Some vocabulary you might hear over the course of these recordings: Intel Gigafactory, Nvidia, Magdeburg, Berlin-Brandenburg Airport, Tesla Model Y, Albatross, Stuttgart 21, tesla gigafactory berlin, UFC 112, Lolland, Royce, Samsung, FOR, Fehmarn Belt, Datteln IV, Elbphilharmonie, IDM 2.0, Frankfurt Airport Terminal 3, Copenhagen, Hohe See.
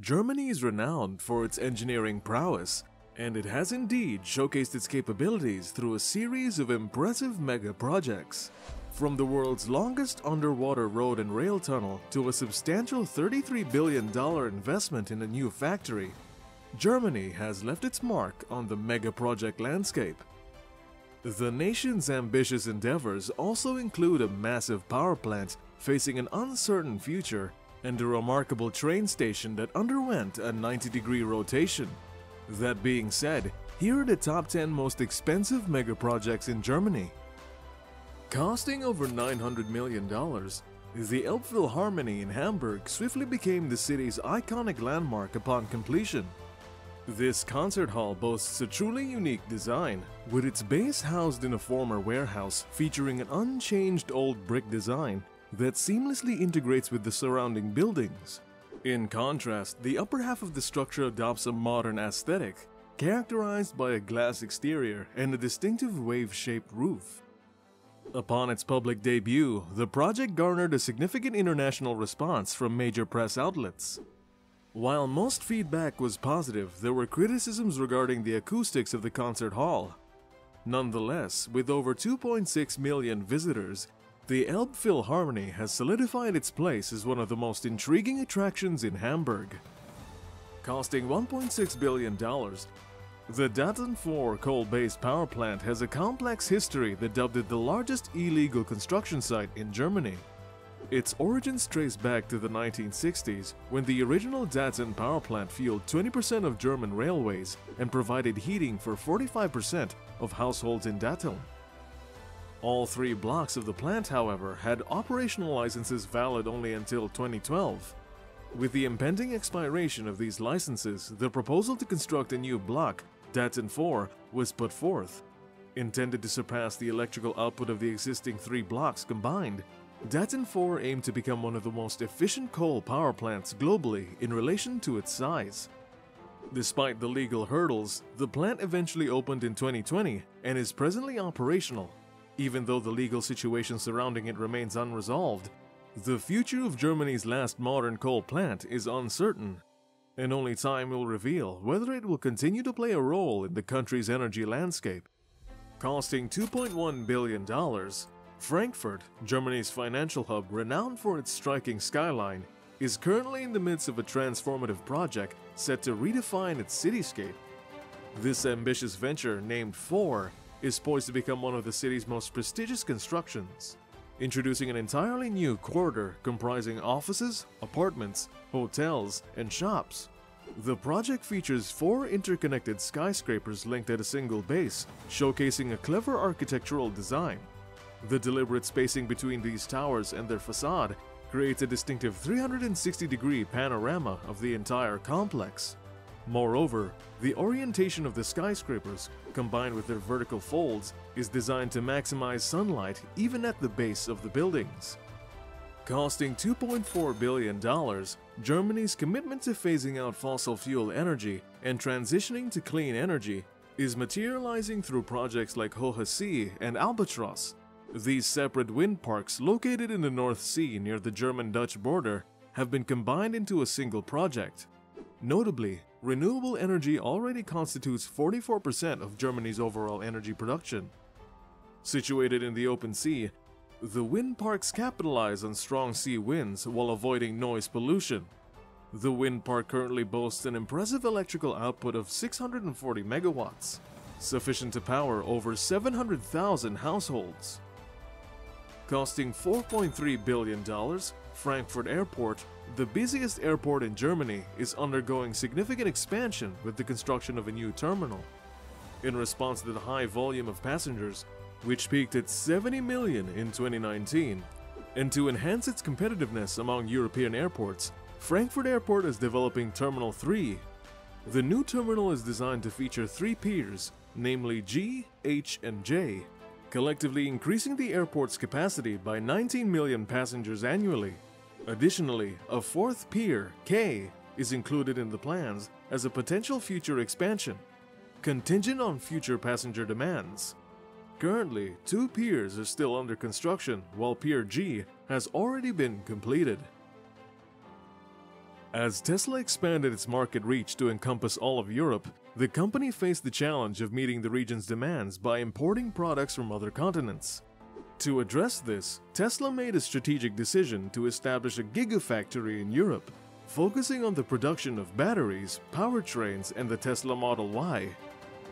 Germany is renowned for its engineering prowess, and it has indeed showcased its capabilities through a series of impressive mega projects. From the world's longest underwater road and rail tunnel to a substantial $33 billion investment in a new factory, Germany has left its mark on the mega project landscape. The nation's ambitious endeavors also include a massive power plant facing an uncertain future and a remarkable train station that underwent a 90-degree rotation. That being said, here are the top 10 most expensive megaprojects in Germany. Costing over $900 million, the Elbphilharmonie in Hamburg swiftly became the city's iconic landmark upon completion. This concert hall boasts a truly unique design, with its base housed in a former warehouse featuring an unchanged old brick design that seamlessly integrates with the surrounding buildings. In contrast, the upper half of the structure adopts a modern aesthetic, characterized by a glass exterior and a distinctive wave-shaped roof. Upon its public debut, the project garnered a significant international response from major press outlets. While most feedback was positive, there were criticisms regarding the acoustics of the concert hall. Nonetheless, with over 2.6 million visitors, the Elbphilharmonie has solidified its place as one of the most intriguing attractions in Hamburg. Costing $1.6 billion, the Datteln IV coal-based power plant has a complex history that dubbed it the largest illegal construction site in Germany. Its origins trace back to the 1960s, when the original Datteln power plant fueled 20% of German railways and provided heating for 45% of households in Datteln. All three blocks of the plant, however, had operational licenses valid only until 2012. With the impending expiration of these licenses, the proposal to construct a new block, Datteln IV, was put forth. Intended to surpass the electrical output of the existing three blocks combined, Datteln IV aimed to become one of the most efficient coal power plants globally in relation to its size. Despite the legal hurdles, the plant eventually opened in 2020 and is presently operational. Even though the legal situation surrounding it remains unresolved, the future of Germany's last modern coal plant is uncertain, and only time will reveal whether it will continue to play a role in the country's energy landscape. Costing $2.1 billion, Frankfurt, Germany's financial hub renowned for its striking skyline, is currently in the midst of a transformative project set to redefine its cityscape. This ambitious venture, named FOR, is poised to become one of the city's most prestigious constructions, introducing an entirely new quarter comprising offices, apartments, hotels, and shops. The project features four interconnected skyscrapers linked at a single base, showcasing a clever architectural design. The deliberate spacing between these towers and their facade creates a distinctive 360-degree panorama of the entire complex. Moreover, the orientation of the skyscrapers, combined with their vertical folds, is designed to maximize sunlight even at the base of the buildings. Costing $2.4 billion, Germany's commitment to phasing out fossil fuel energy and transitioning to clean energy is materializing through projects like Hohe See and Albatross. These separate wind parks, located in the North Sea near the German-Dutch border, have been combined into a single project. Notably, renewable energy already constitutes 44% of Germany's overall energy production. Situated in the open sea, the wind parks capitalize on strong sea winds while avoiding noise pollution. The wind park currently boasts an impressive electrical output of 640 megawatts, sufficient to power over 700,000 households. Costing $4.3 billion, Frankfurt Airport, the busiest airport in Germany, is undergoing significant expansion with the construction of a new terminal. In response to the high volume of passengers, which peaked at 70 million in 2019, and to enhance its competitiveness among European airports, Frankfurt Airport is developing Terminal 3. The new terminal is designed to feature three piers, namely G, H, and J, collectively increasing the airport's capacity by 19 million passengers annually. Additionally, a fourth pier, K, is included in the plans as a potential future expansion, contingent on future passenger demands. Currently, two piers are still under construction, while Pier G has already been completed. As Tesla expanded its market reach to encompass all of Europe, the company faced the challenge of meeting the region's demands by importing products from other continents. To address this, Tesla made a strategic decision to establish a Gigafactory in Europe, focusing on the production of batteries, powertrains, and the Tesla Model Y.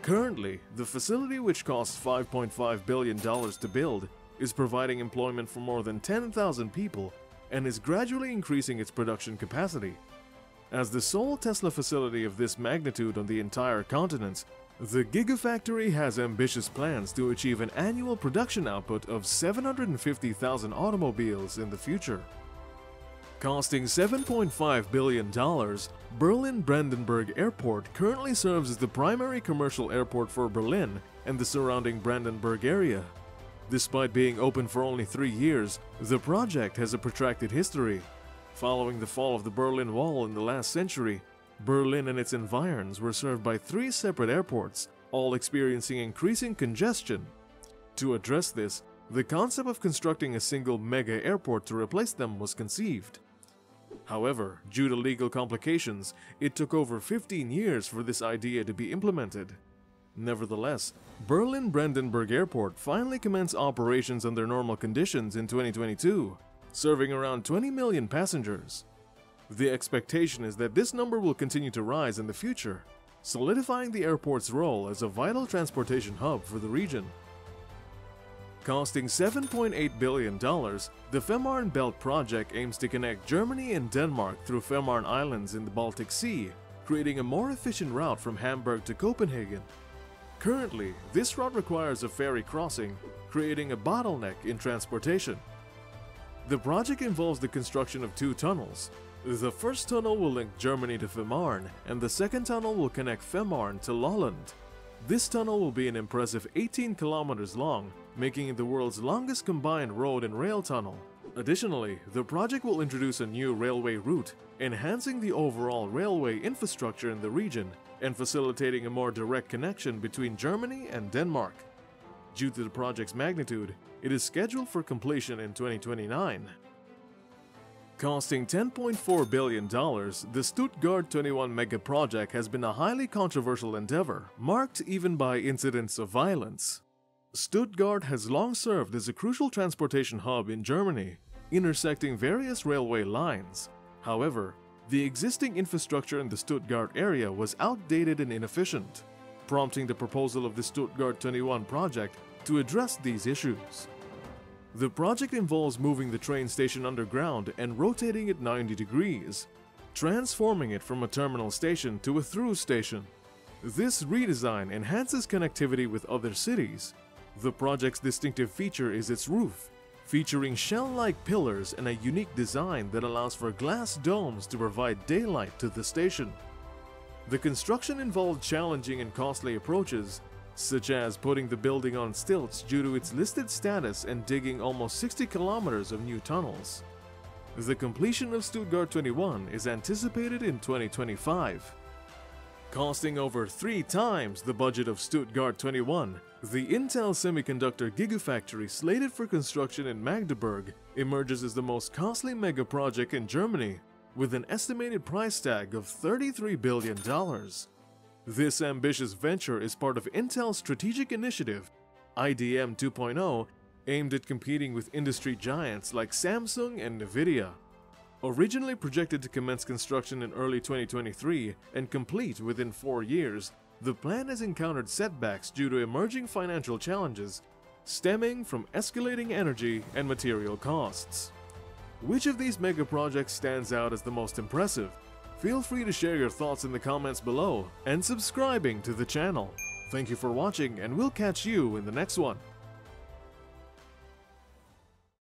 Currently, the facility, which costs $5.5 billion to build, is providing employment for more than 10,000 people and is gradually increasing its production capacity. As the sole Tesla facility of this magnitude on the entire continent, the Gigafactory has ambitious plans to achieve an annual production output of 750,000 automobiles in the future. Costing $7.5 billion, Berlin-Brandenburg Airport currently serves as the primary commercial airport for Berlin and the surrounding Brandenburg area. Despite being open for only 3 years, the project has a protracted history. Following the fall of the Berlin Wall in the last century, Berlin and its environs were served by 3 separate airports, all experiencing increasing congestion. To address this, the concept of constructing a single mega airport to replace them was conceived. However, due to legal complications, it took over 15 years for this idea to be implemented. Nevertheless, Berlin-Brandenburg Airport finally commenced operations under normal conditions in 2022, serving around 20 million passengers. The expectation is that this number will continue to rise in the future, solidifying the airport's role as a vital transportation hub for the region. Costing $7.8 billion, the Fehmarn Belt project aims to connect Germany and Denmark through Fehmarn Islands in the Baltic Sea, creating a more efficient route from Hamburg to Copenhagen. Currently, this route requires a ferry crossing, creating a bottleneck in transportation. The project involves the construction of 2 tunnels. The first tunnel will link Germany to Fehmarn, and the second tunnel will connect Fehmarn to Lolland. This tunnel will be an impressive 18 kilometers long, making it the world's longest combined road and rail tunnel. Additionally, the project will introduce a new railway route, enhancing the overall railway infrastructure in the region and facilitating a more direct connection between Germany and Denmark. Due to the project's magnitude, it is scheduled for completion in 2029. Costing $10.4 billion, the Stuttgart 21 mega project has been a highly controversial endeavor, marked even by incidents of violence. Stuttgart has long served as a crucial transportation hub in Germany, intersecting various railway lines. However, the existing infrastructure in the Stuttgart area was outdated and inefficient, prompting the proposal of the Stuttgart 21 project to address these issues. The project involves moving the train station underground and rotating it 90 degrees, transforming it from a terminal station to a through station. This redesign enhances connectivity with other cities. The project's distinctive feature is its roof, featuring shell-like pillars and a unique design that allows for glass domes to provide daylight to the station. The construction involved challenging and costly approaches, such as putting the building on stilts due to its listed status and digging almost 60 kilometers of new tunnels. The completion of Stuttgart 21 is anticipated in 2025. Costing over 3 times the budget of Stuttgart 21, the Intel Semiconductor Gigafactory slated for construction in Magdeburg emerges as the most costly mega project in Germany, with an estimated price tag of $33 billion. This ambitious venture is part of Intel's strategic initiative, IDM 2.0, aimed at competing with industry giants like Samsung and Nvidia. Originally projected to commence construction in early 2023 and complete within 4 years, the plan has encountered setbacks due to emerging financial challenges stemming from escalating energy and material costs. Which of these mega projects stands out as the most impressive? Feel free to share your thoughts in the comments below and subscribing to the channel. Thank you for watching, and we'll catch you in the next one.